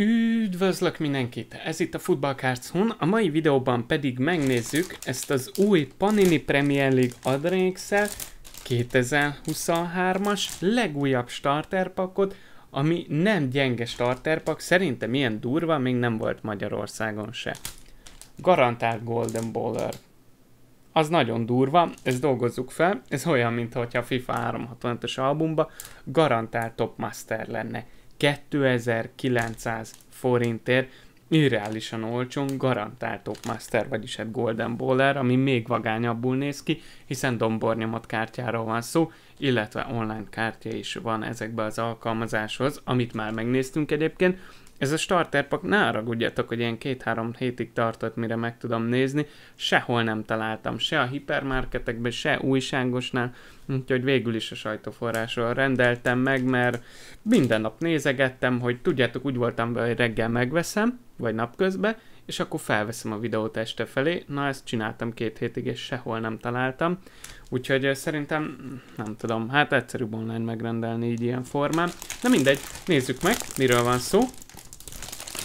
Üdvözlök mindenkit! Ez itt a Football Cards Hun, a mai videóban pedig megnézzük ezt az új Panini Premier League Adren Rush 2023-as legújabb starterpakot, ami nem gyenge starterpak, szerintem ilyen durva még nem volt Magyarországon se. Garantált Golden Baller. Az nagyon durva, ezt dolgozzuk fel, ez olyan, mintha a FIFA 365-ös albumba garantált Top Master lenne. 2900 forintért irreálisan olcsón garantált Top Master, vagyis egy Golden Baller, ami még vagányabbul néz ki, hiszen dombornyomott kártyáról van szó, illetve online kártya is van ezekbe az alkalmazáshoz, amit már megnéztünk egyébként. Ez a starterpak, ne haragudjatok, hogy ilyen 2-3 hétig tartott, mire meg tudom nézni, sehol nem találtam, se a hipermarketekben, se újságosnál, úgyhogy végül is a sajtóforrásról rendeltem meg, mert minden nap nézegettem, hogy tudjátok, úgy voltam be, hogy reggel megveszem, vagy napközben, és akkor felveszem a videót este felé. Na, ezt csináltam 2 hétig, és sehol nem találtam, úgyhogy szerintem, nem tudom, hát egyszerűbb online megrendelni így ilyen formán. Na mindegy, nézzük meg, miről van szó.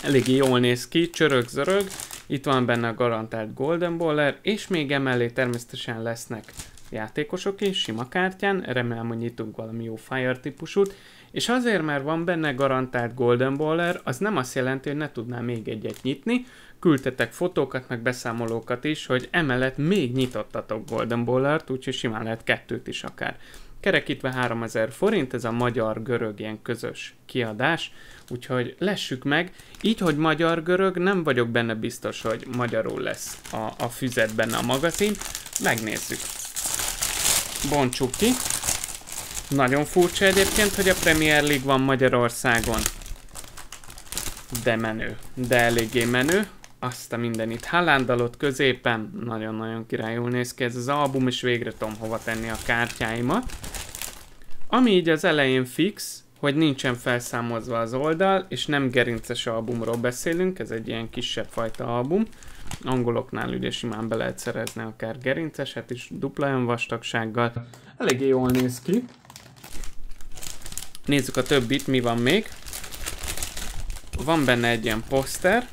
Eléggé jól néz ki, csörög-zörög, itt van benne a garantált Golden Baller, és még emellé természetesen lesznek játékosok is, sima kártyán, remélem, hogy nyitunk valami jó Fire típusút, és azért, mert van benne garantált Golden Baller, az nem azt jelenti, hogy ne tudnám még egyet nyitni, küldtetek fotókat, meg beszámolókat is, hogy emellett még nyitottatok Golden Ballert, úgyhogy simán lehet 2-t is akár. Kerekítve 3000 forint, ez a magyar-görög ilyen közös kiadás, úgyhogy lessük meg. Így, hogy magyar-görög, nem vagyok benne biztos, hogy magyarul lesz a füzet benne a magazin. Megnézzük. Bontsuk ki. Nagyon furcsa egyébként, hogy a Premier League van Magyarországon. De menő. De eléggé menő. Azt a mindenit. Haaland alatt középen. Nagyon-nagyon királyul néz ki ez az album, és végre tudom hova tenni a kártyáimat. Ami így az elején fix, hogy nincsen felszámozva az oldal, és nem gerinces albumról beszélünk, ez egy ilyen kisebb fajta album. Angoloknál ugye simán be lehet szerezni akár gerinceset is, dupla olyan vastagsággal. Eléggé jól néz ki. Nézzük a többit, mi van még. Van benne egy ilyen poszter.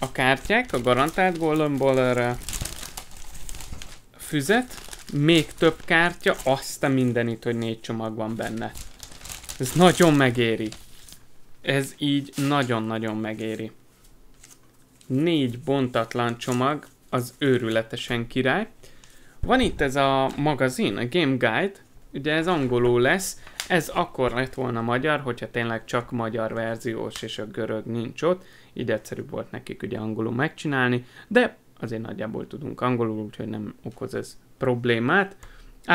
A kártyák, a garantált Golden Baller füzet, még több kártya, azt a mindenit, hogy 4 csomag van benne. Ez nagyon megéri. Ez így nagyon-nagyon megéri. 4 bontatlan csomag, az őrületesen király. Van itt ez a magazin, a Game Guide, ugye ez angolul lesz, ez akkor lett volna magyar, hogyha tényleg csak magyar verziós és a görög nincs ott, így egyszerűbb volt nekik ugye angolul megcsinálni, de azért nagyjából tudunk angolul, úgyhogy nem okoz ez problémát.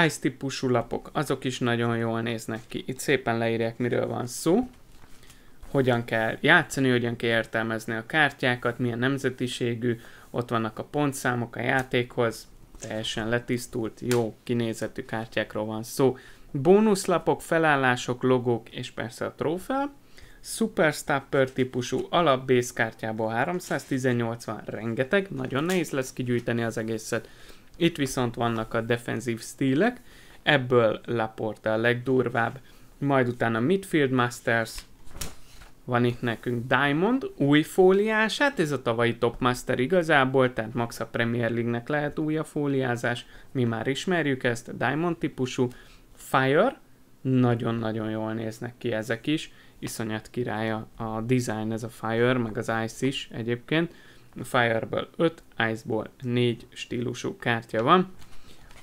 Ice típusú lapok, azok is nagyon jól néznek ki. Itt szépen leírják, miről van szó, hogyan kell játszani, hogyan kell értelmezni a kártyákat, milyen nemzetiségű, ott vannak a pontszámok a játékhoz, teljesen letisztult, jó kinézetű kártyákról van szó. Bónuszlapok, felállások, logók és persze a trófea. Super Stapper típusú alap base kártyából 318 van, rengeteg, nagyon nehéz lesz kigyűjteni az egészet. Itt viszont vannak a Defensive Steelek, ebből Laporte a legdurvább, majd utána Midfield Masters, van itt nekünk Diamond, új fóliás, hát ez a tavalyi Top Master igazából, tehát max a Premier League-nek lehet új a fóliázás, mi már ismerjük ezt, a Diamond típusú. Fire, nagyon-nagyon jól néznek ki ezek is, iszonyat király a design, ez a Fire, meg az Ice is egyébként. Fireből 5, Iceból 4 stílusú kártya van.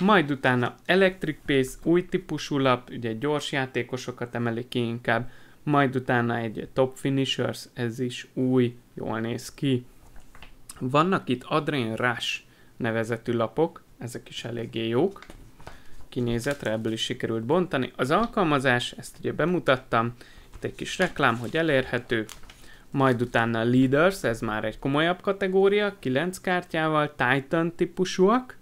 Majd utána Electric Pace, új típusú lap, ugye gyors játékosokat emeli ki inkább. Majd utána egy Top Finishers, ez is új, jól néz ki. Vannak itt Adren Rush nevezetű lapok, ezek is eléggé jók. Kinézetre ebből is sikerült bontani. Az alkalmazás, ezt ugye bemutattam, itt egy kis reklám, hogy elérhető. Majd utána Leaders, ez már egy komolyabb kategória, 9 kártyával, Titan típusúak,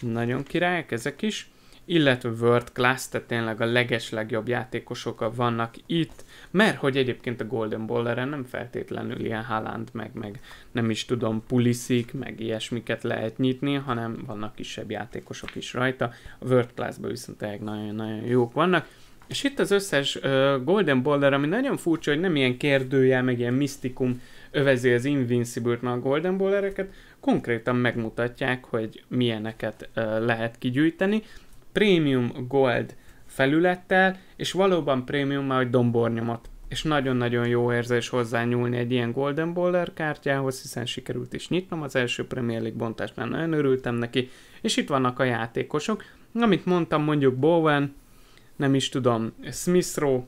nagyon királyok ezek is, illetve World Class, tehát tényleg a legeslegjobb játékosok vannak itt, mert hogy egyébként a Golden Balleren nem feltétlenül ilyen Haaland, meg nem is tudom, Pulisic, meg ilyesmiket lehet nyitni, hanem vannak kisebb játékosok is rajta, a World Class-ban viszont nagyon-nagyon jók vannak. És itt az összes Golden Baller, ami nagyon furcsa, hogy nem ilyen kérdőjel, meg ilyen misztikum övezi az Invincible-t, mert a Golden Ballereket konkrétan megmutatják, hogy milyeneket lehet kigyűjteni. Premium Gold felülettel, és valóban Premium már, hogy dombornyomat. És nagyon-nagyon jó érzés hozzányúlni egy ilyen Golden Baller kártyához, hiszen sikerült is nyitnom, az első Premier League bontásnál nagyon örültem neki, és itt vannak a játékosok. Amit mondtam, mondjuk Bowen, nem is tudom, Smith-Rowe,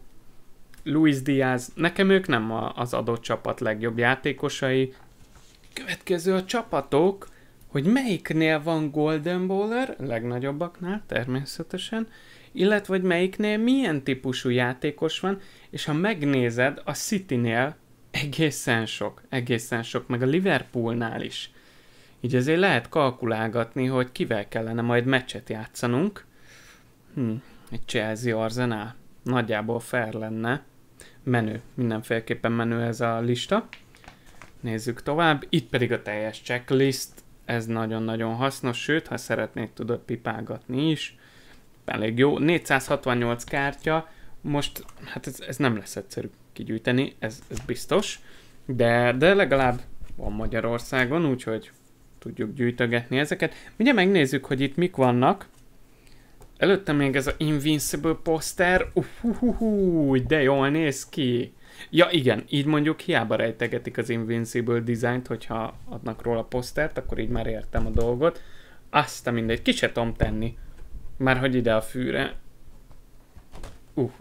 Luis Diaz, nekem ők nem az adott csapat legjobb játékosai. Következő a csapatok, hogy melyiknél van Golden Baller, legnagyobbaknál természetesen, illetve hogy melyiknél milyen típusú játékos van, és ha megnézed, a Citynél egészen sok, meg a Liverpoolnál is. Így azért lehet kalkulálgatni, hogy kivel kellene majd meccset játszanunk. Egy Chelsea-Arsenal. Nagyjából fair lenne. Menő, mindenféleképpen menő ez a lista. Nézzük tovább. Itt pedig a teljes checklist. Ez nagyon-nagyon hasznos, sőt, ha szeretnéd, tudod pipálgatni is. Elég jó. 468 kártya. Most, hát ez nem lesz egyszerű kigyűjteni, ez biztos. De legalább van Magyarországon, úgyhogy tudjuk gyűjtögetni ezeket. Ugye megnézzük, hogy itt mik vannak. Előtte még ez a Invincible poszter, de jól néz ki. Ja igen, így mondjuk hiába rejtegetik az Invincible designt, hogyha adnak róla posztert, akkor így már értem a dolgot. Aztán mindegy, ki se tudom tenni. Már hogy ide a fűre.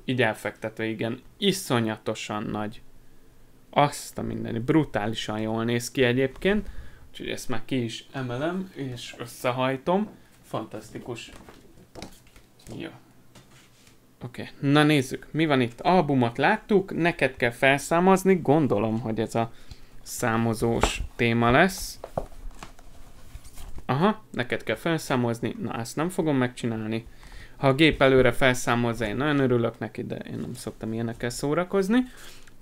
Így elfektetve, igen. Iszonyatosan nagy. Aztán minden, brutálisan jól néz ki egyébként. Úgyhogy ezt már ki is emelem, és összehajtom. Fantasztikus. Jó. Oké. Na nézzük, mi van itt. Albumot láttuk, neked kell felszámozni, gondolom, hogy ez a számozós téma lesz. Aha, neked kell felszámozni, na ezt nem fogom megcsinálni. Ha a gép előre felszámolza, én nagyon örülök neki, de én nem szoktam ilyenekkel szórakozni.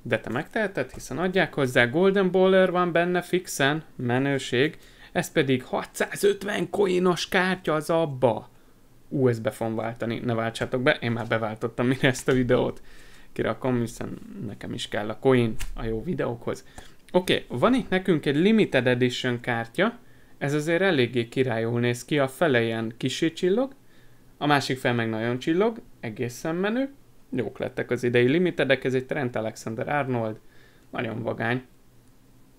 De te megteheted, hiszen adják hozzá, Golden Baller van benne fixen, menőség. Ez pedig 650 coinos kártya az abba. Ezt be fogom váltani, ne váltsátok be, én már beváltottam mire ezt a videót kirakom, hiszen nekem is kell a coin a jó videókhoz. Oké, van itt nekünk egy Limited Edition kártya, ez azért eléggé királyul néz ki, a fele ilyen kissé csillog, a másik fel meg nagyon csillog, egészen menő, jók lettek az idei limitedek, ez egy Trent Alexander Arnold, nagyon vagány,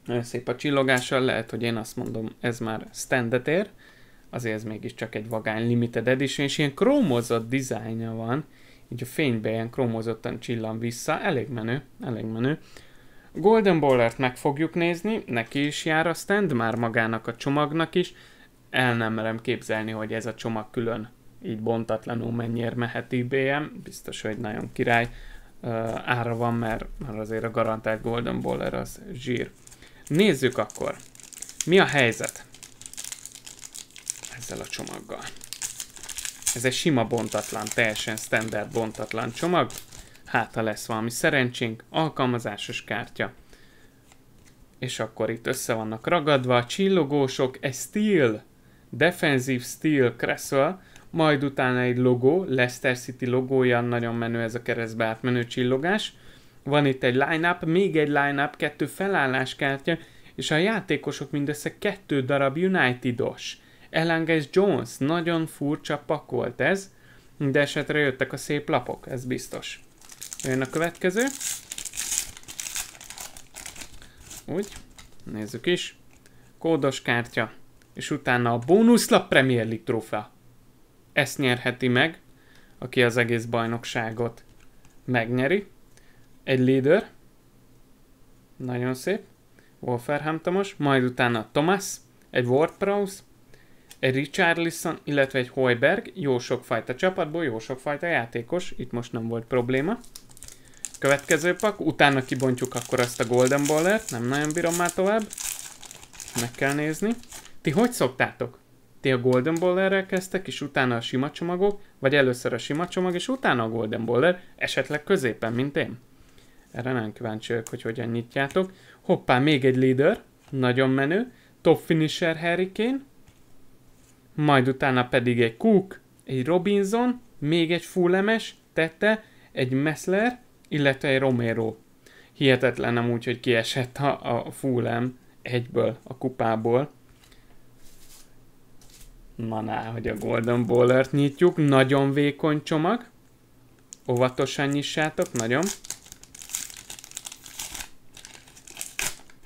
nagyon szép a csillogással, lehet, hogy én azt mondom, ez már standet ér, azért ez mégiscsak egy vagány limited edition, és ilyen krómozott dizájnja van, így a fényben ilyen krómozottan csillan vissza, elég menő. Golden Ballert meg fogjuk nézni, neki is jár a stand, már magának a csomagnak is. El nem merem képzelni, hogy ez a csomag külön így bontatlanul mennyire mehet eBay-en. Biztos, hogy nagyon király ára van, mert azért a garantált Golden Baller az zsír. Nézzük akkor, mi a helyzet ezzel a csomaggal. Ez egy sima bontatlan, teljesen standard bontatlan csomag. Hát, ha lesz valami szerencsénk, alkalmazásos kártya. És akkor itt össze vannak ragadva a csillogósok, egy Steel, Defensive Steel Cresswell, majd utána egy logó, Leicester City logója, nagyon menő ez a keresztbe átmenő csillogás. Van itt egy line-up, még egy line-up, 2 felálláskártya, és a játékosok mindössze 2 darab United-os. Ellenges Jones, nagyon furcsa pakolt ez, de esetre jöttek a szép lapok, ez biztos. Jön a következő. Úgy, nézzük is. Kódos kártya. És utána a bónuszlap Premier League trófea. Ezt nyerheti meg, aki az egész bajnokságot megnyeri. Egy leader. Nagyon szép. Wolverhamptonos. Majd utána Thomas. Egy Ward-Prowse. Egy Richarlison, illetve egy Hojbjerg. Jó sokfajta csapatból, jó sokfajta játékos. Itt most nem volt probléma. Következő pak, utána kibontjuk akkor azt a Golden Ballert, nem nagyon bírom már tovább. Meg kell nézni. Ti hogy szoktátok? Ti a Golden Ballerrel kezdtek, és utána a sima csomagok, vagy először a sima csomag, és utána a Golden Baller, esetleg középen, mint én? Erre nagyon kíváncsi vagyok, hogy hogyan nyitjátok. Hoppá, még egy leader, nagyon menő, Top Finisher Harry Kane, majd utána pedig egy Cook, egy Robinson, még egy fullemes tette, egy Messler, illetve egy Romero. Hihetetlen nem úgy, hogy kiesett a Fulham egyből a kupából. Maná, hogy a Golden Ballert nyitjuk. Nagyon vékony csomag. Óvatosan nyissátok, nagyon.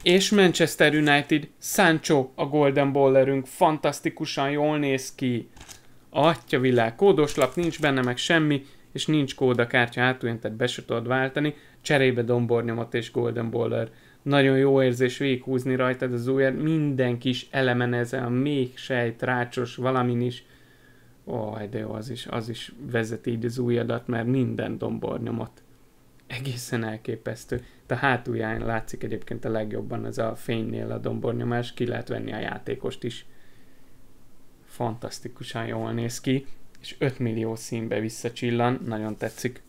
És Manchester United, Sancho a Golden Ballerünk, fantasztikusan jól néz ki. Atyavilág, kódoslap, nincs benne meg semmi, és nincs kód a kártya hátulján, tehát be se tudod váltani. Cserébe dombornyomat és Golden Baller. Nagyon jó érzés végighúzni rajtad az ujjad, minden kis elemen ezen a még sejt, rácsos valamin is. Ó, de jó, az is vezeti így az ujjadat, mert minden dombornyomat. Egészen elképesztő. De a hátulján látszik egyébként a legjobban ez a fénynél a dombornyomás, ki lehet venni a játékost is. Fantasztikusan jól néz ki, és 5 millió színbe visszacsillan, nagyon tetszik.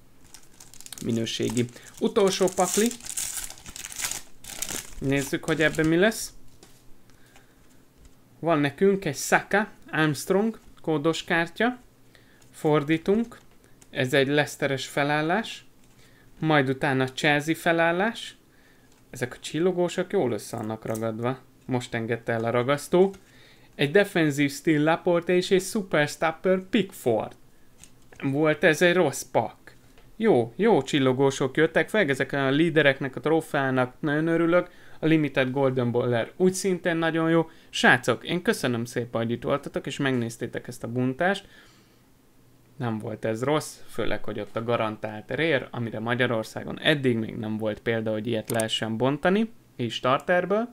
Minőségi. Utolsó pakli. Nézzük, hogy ebben mi lesz. Van nekünk egy Saka, Armstrong, kódos kártya. Fordítunk. Ez egy Leicesteres felállás. Majd utána Chelsea felállás. Ezek a csillogósak jól össze annak ragadva. Most engedte el a ragasztó. Egy Defensive Steel Laporte és egy Super Stopper Pickford. Volt ez egy rossz pak. Jó, jó csillogósok jöttek fel, ezek a lídereknek, a trófának nagyon örülök. A Limited Golden Baller úgy szintén nagyon jó. Srácok, én köszönöm szépen, hogy itt voltatok, és megnéztétek ezt a buntást. Nem volt ez rossz, főleg, hogy ott a garantált rér, amire Magyarországon eddig még nem volt példa, hogy ilyet lehessen bontani, és starterből.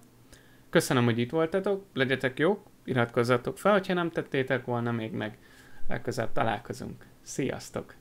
Köszönöm, hogy itt voltatok, legyetek jók, iratkozzatok fel, ha nem tettétek volna még meg. Legközelebb találkozunk. Sziasztok!